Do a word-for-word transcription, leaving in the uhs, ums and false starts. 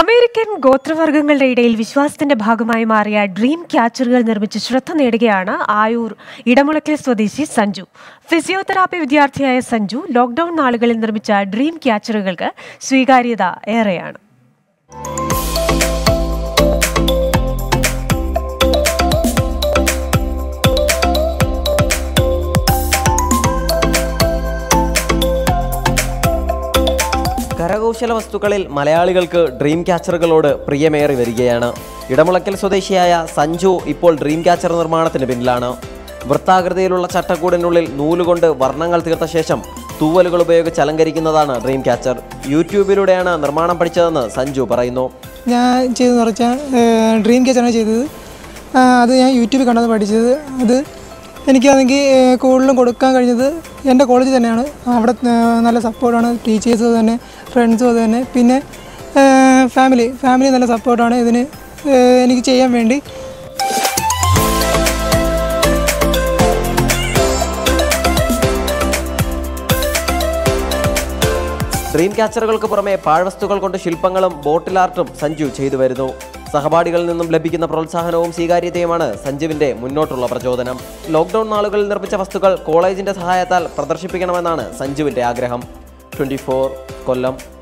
American ഗോത്രവർഗ്ഗങ്ങളുടെ ഇടയിൽ വിശ്വാസത്തിന്റെ ഭാഗമായി മാറിയ ഡ്രീം ക്യാച്ചറുകൾ നിർമ്മിച്ച് ശ്രദ്ധ നേടുകയാണ് ആയൂർ ഇടമുളയ്ക്കൽ സ്വദേശി സഞ്ജു. ഫിസിയോതെറാപ്പി വിദ്യാർത്ഥിയായ സഞ്ജു ലോക്ക്ഡൌൺ നാളുകളിൽ നിർമ്മിച്ച ഡ്രീം ക്യാച്ചറുകൾക്ക് സ്വീകാര്യത ഏറെയാണ്. കരകൗശല വസ്തുക്കളിൽ മലയാളികൾക്ക് ഡ്രീം ക്യാച്ചറുകളോട് പ്രിയമേറി വരികയാണ്. ഇടമുളയ്ക്കൽ സ്വദേശിയായ സഞ്ജു ഇപ്പോൾ ഡ്രീം ക്യാച്ചർ നിർമ്മാണത്തിന് പിന്നിലാണ്. വൃത്താകൃതിയിലുള്ള ചട്ടക്കൂടിനുള്ളിൽ നൂലുകൊണ്ട് വർണ്ണങ്ങൾ തീർത്ത ശേഷം തൂവലുകൾ ഉപയോഗിച്ച് അലങ്കരിക്കുന്നതാണ് ഡ്രീം ക്യാച്ചർ. യൂട്യൂബിലൂടെയാണ് നിർമ്മാണം പഠിച്ചതെന്ന് സഞ്ജു പറയുന്നു. ഞാൻ ചെയ്തെന്ന് പറഞ്ഞാൽ ഡ്രീം ക്യാച്ചറാണ് ചെയ്തത്. അത് ഞാൻ യൂട്യൂബിൽ കണ്ടത് പഠിച്ചത്. അത് എനിക്കാണെങ്കിൽ കൂടുതലും കൊടുക്കാൻ കഴിഞ്ഞത് എൻ്റെ കോളേജ് തന്നെയാണ്. അവിടെ നല്ല സപ്പോർട്ടാണ്, ടീച്ചേഴ്സ് തന്നെ, ഫ്രണ്ട്സും അത് തന്നെ, പിന്നെ ഫാമിലി ഫാമിലി നല്ല സപ്പോർട്ടാണ് ഇതിന് എനിക്ക് ചെയ്യാൻ വേണ്ടി. ഡ്രീം ക്യാച്ചറുകൾക്ക് പുറമെ പാഴ്വസ്തുക്കൾ കൊണ്ട് ശില്പങ്ങളും ബോട്ടിൽ ആർട്ടും സഞ്ജു ചെയ്തു വരുന്നു. സഹപാഠികളിൽ നിന്നും ലഭിക്കുന്ന പ്രോത്സാഹനവും സ്വീകാര്യതയുമാണ് സഞ്ജുവിന്റെ മുന്നോട്ടുള്ള പ്രചോദനം. ലോക്ക്ഡൌൺ നാളുകളിൽ നിർമ്മിച്ച വസ്തുക്കൾ കോളേജിന്റെ സഹായത്താൽ പ്രദർശിപ്പിക്കണമെന്നാണ് സഞ്ജുവിന്റെ ആഗ്രഹം. ട്വന്റി ഫോർ കൊല്ലം.